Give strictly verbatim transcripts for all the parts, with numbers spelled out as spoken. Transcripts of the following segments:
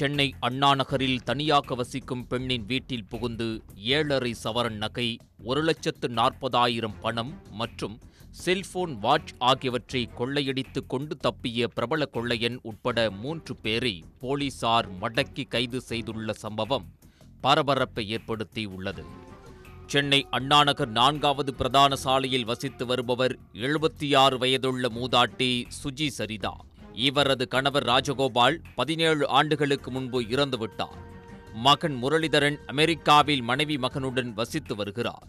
சென்னை அண்ணா நகரில் தனியாக வசிக்கும் பெண்ணின் வீட்டில் புகுந்து ஏழரை சவரன் நகை, ஒரு லட்சத்து நாற்பதாயிரம் பணம் மற்றும் செல்போன், வாட்ச் ஆகியவற்றை கொள்ளையடித்து கொண்டு தப்பிய பிரபல கொள்ளையன் உட்பட மூன்று பேரை போலீசார் மடக்கி கைது செய்துள்ள சம்பவம் பரபரப்பை ஏற்படுத்தி உள்ளது. சென்னை அண்ணாநகர் நான்காவது பிரதான சாலையில் வசித்து வருபவர் எழுபத்தி ஆறு வயதுள்ள மூதாட்டி சுஜி சரிதா. இவரது கணவர் ராஜகோபால் பதினேழு ஆண்டுகளுக்கு முன்பு இறந்துவிட்டார். மகன் முரளிதரன் அமெரிக்காவில் மனைவி மகனுடன் வசித்து வருகிறார்.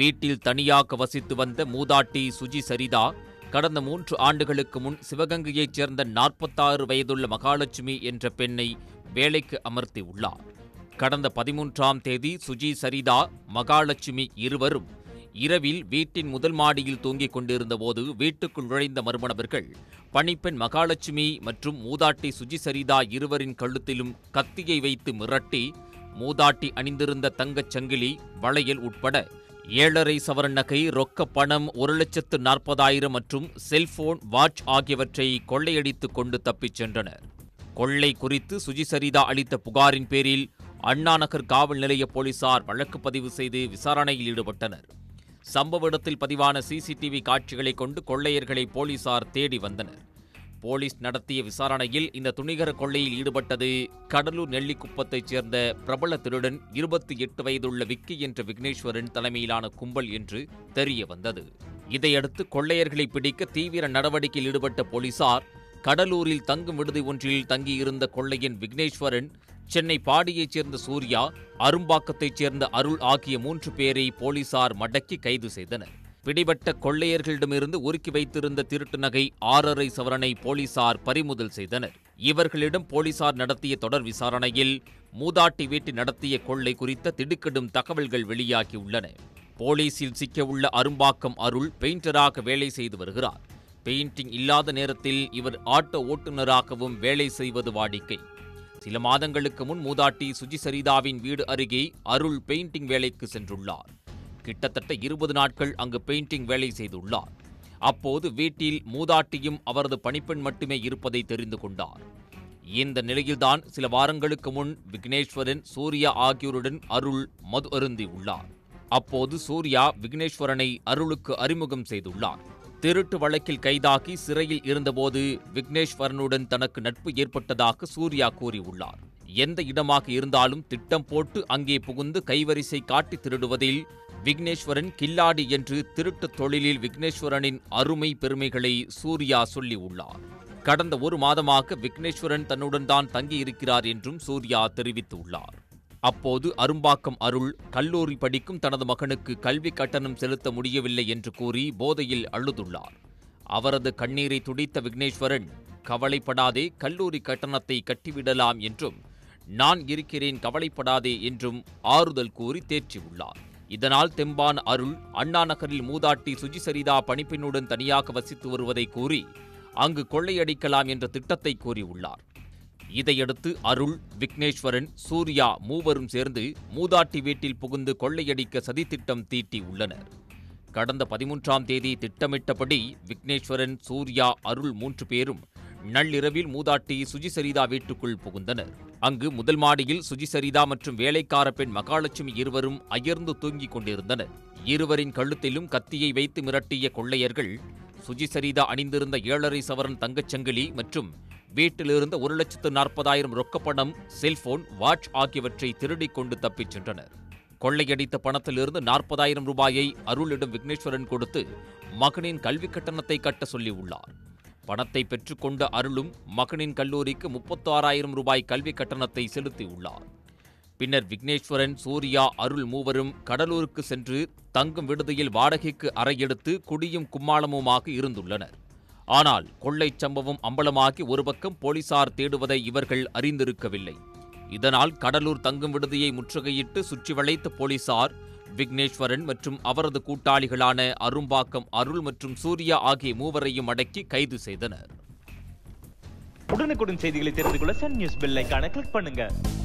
வீட்டில் தனியாக வசித்து வந்த மூதாட்டி சுஜி சரிதா கடந்த மூன்று ஆண்டுகளுக்கு முன் சிவகங்கையைச் சேர்ந்த நாற்பத்தாறு வயதுள்ள மகாலட்சுமி என்ற பெண்ணை வேலைக்கு அமர்த்தி உள்ளார். கடந்த பதிமூன்றாம் தேதி சுஜி சரிதா, மகாலட்சுமி இருவரும் இரவில் வீட்டின் முதல் மாடியில் தூங்கிக் கொண்டிருந்த போது வீட்டுக்குள் நுழைந்த மர்மநபர்கள் பணிப்பெண் மகாலட்சுமி மற்றும் மூதாட்டி சுஜி சரிதா இருவரின் கழுத்திலும் கத்தியை வைத்து மிரட்டி மூதாட்டி அணிந்திருந்த தங்கச் சங்கிலி, வளையல் உட்பட ஏழரை சவரன் நகை, ரொக்க பணம் ஒரு லட்சத்து நாற்பதாயிரம் மற்றும் செல்போன், வாட்ச் ஆகியவற்றை கொள்ளையடித்து கொண்டு தப்பிச் சென்றனர். கொள்ளை குறித்து சுஜி சரிதா அளித்த புகாரின் பேரில் அண்ணாநகர் காவல் நிலைய போலீசார் வழக்கு பதிவு செய்து விசாரணையில் ஈடுபட்டனர். சம்பவ இடத்தில் பதிவான சிசிடிவி காட்சிகளை கொண்டு கொள்ளையர்களை போலீசார் தேடி வந்தனர். போலீஸ் நடத்திய விசாரணையில் இந்த துணிகர கொள்ளையில் ஈடுபட்டது கடலூர் நெல்லிக்குப்பத்தைச் சேர்ந்த பிரபல திருடன் இருபத்தி எட்டு வயதுள்ள விக்கி என்ற விக்னேஸ்வரன் தலைமையிலான கும்பல் என்று தெரிய வந்தது. இதையடுத்து கொள்ளையர்களை பிடிக்க தீவிர நடவடிக்கையில் ஈடுபட்ட போலீசார் கடலூரில் தங்கும் விடுதி ஒன்றில் தங்கியிருந்த கொள்ளையன் விக்னேஸ்வரன், சென்னை பாடியைச் சேர்ந்த சூர்யா, அரும்பாக்கத்தைச் சேர்ந்த அருள் ஆகிய மூன்று பேரை போலீசார் மடக்கி கைது செய்தனர். பிடிபட்ட கொள்ளையர்களிடமிருந்து ஒருக்கி வைத்திருந்த திருட்டு நகை ஆறரை சவரனை போலீசார் பறிமுதல் செய்தனர். இவர்களிடம் போலீசார் நடத்திய தொடர் விசாரணையில் மூதாட்டி வீட்டு நடத்திய கொள்ளை குறித்த திடுக்கிடும் தகவல்கள் வெளியாகியுள்ளன. போலீசில் சிக்கவுள்ள அரும்பாக்கம் அருள் பெயிண்டராக வேலை செய்து வருகிறார். பெயிண்டிங் இல்லாத நேரத்தில் இவர் ஆட்டோ ஓட்டுநராகவும் வேலை செய்வது வாடிக்கை. சில மாதங்களுக்கு முன் மூதாட்டி சுஜி சரிதாவின் வீடு அருகே அருள் பெயிண்டிங் வேலைக்கு சென்றுள்ளார். கிட்டத்தட்ட இருபது நாட்கள் அங்கு பெயிண்டிங் வேலை செய்துள்ளார். அப்போது வீட்டில் மூதாட்டியும் அவரது பணிப்பெண் மட்டுமே இருப்பதை தெரிந்து கொண்டார். இந்த நிலையில்தான் சில வாரங்களுக்கு முன் விக்னேஸ்வரன், சூர்யா ஆகியோருடன் அருள் மது அருந்தி உள்ளார். அப்போது சூர்யா விக்னேஸ்வரனை அருளுக்கு அறிமுகம் செய்துள்ளார். திருட்டு வழக்கில் கைதாகி சிறையில் இருந்தபோது விக்னேஸ்வரனுடன் தனக்கு நட்பு ஏற்பட்டதாக சூர்யா கூறியுள்ளார். எந்த இடமாக இருந்தாலும் திட்டம் போட்டு அங்கே புகுந்து கைவரிசை காட்டி திருடுவதில் விக்னேஸ்வரன் கில்லாடி என்று திருட்டு தொழிலில் விக்னேஸ்வரனின் அருமை பெருமைகளை சூர்யா சொல்லியுள்ளார். கடந்த ஒரு மாதமாக விக்னேஸ்வரன் தன்னுடன் தான் தங்கியிருக்கிறார் என்றும் சூர்யா தெரிவித்துள்ளார். அப்போது அரும்பாக்கம் அருள் கல்லூரி படிக்கும் தனது மகனுக்கு கல்வி கட்டணம் செலுத்த முடியவில்லை என்று கூறி போதையில் அழுதுள்ளார். அவரது கண்ணீரை துடைத்த விக்னேஸ்வரன், கவலைப்படாதே, கல்லூரி கட்டணத்தை கட்டிவிடலாம் என்றும், நான் இருக்கிறேன் கவலைப்படாதே என்றும் ஆறுதல் கூறி தேற்றியுள்ளார். இதனால் தெம்பான அருள் அண்ணா நகரில் மூதாட்டி சுஜி சரிதா பணிப்பெண்ணுடன் தனியாக வசித்து வருவதை கூறி அங்கு கொள்ளையடிக்கலாம் என்ற திட்டத்தை கூறியுள்ளார். இதையடுத்து அருள், விக்னேஸ்வரன், சூர்யா மூவரும் சேர்ந்து மூதாட்டி வீட்டில் புகுந்து கொள்ளையடிக்க சதித்திட்டம் தீட்டி உள்ளனர். கடந்த பதிமூன்றாம் தேதி திட்டமிட்டபடி விக்னேஸ்வரன், சூர்யா, அருள் மூன்று பேரும் நள்ளிரவில் மூதாட்டி சுஜி சரிதா வீட்டுக்குள் புகுந்தனர். அங்கு முதல் மாடியில் சுஜி சரிதா மற்றும் வேலைக்கார பெண் மகாலட்சுமி இருவரும் அயர்ந்து தூங்கிக் கொண்டிருந்தனர். இருவரின் கழுத்திலும் கத்தியை வைத்து மிரட்டிய கொள்ளையர்கள் சுஜி சரிதா அணிந்திருந்த ஏழரை சவரன் தங்கச்சங்கிலி மற்றும் வீட்டிலிருந்த ஒரு லட்சத்து நாற்பதாயிரம் ரொக்கப்பணம், செல்போன், வாட்ச் ஆகியவற்றை திருடிக் கொண்டு தப்பிச் சென்றனர். கொள்ளையடித்த பணத்திலிருந்து நாற்பதாயிரம் ரூபாயை அருளிடம் விக்னேஸ்வரன் கொடுத்து மகனின் கல்வி கட்டணத்தை கட்ட சொல்லியுள்ளார். பணத்தை பெற்றுக்கொண்ட அருளும் மகனின் கல்லூரிக்கு முப்பத்தாறாயிரம் ரூபாய் கல்வி கட்டணத்தை செலுத்தியுள்ளார். பின்னர் விக்னேஸ்வரன், சூர்யா, அருள் மூவரும் கடலூருக்கு சென்று தங்கும் விடுதியில் வாடகைக்கு அறையெடுத்து குடியும் கும்மாளமுமாக இருந்துள்ளனர். ஆனால் கொள்ளை சம்பவம் அம்பலமாகி ஒரு பக்கம் போலீசார் தேடுவதை இவர்கள் அறிந்திருக்கவில்லை. இதனால் கடலூர் தங்கும் விடுதியை முற்றுகையிட்டு சுற்றி வளைத்த போலீசார் விக்னேஸ்வரன் மற்றும் அவரது கூட்டாளிகளான அரும்பாக்கம் அருள் மற்றும் சூர்யா ஆகிய மூவரையும் அடக்கி கைது செய்தனர். உடனுக்குடன் செய்திகளை தெரிந்து கொள்ள சன் நியூஸ் பெல் ஐகானை கிளிக் பண்ணுங்க.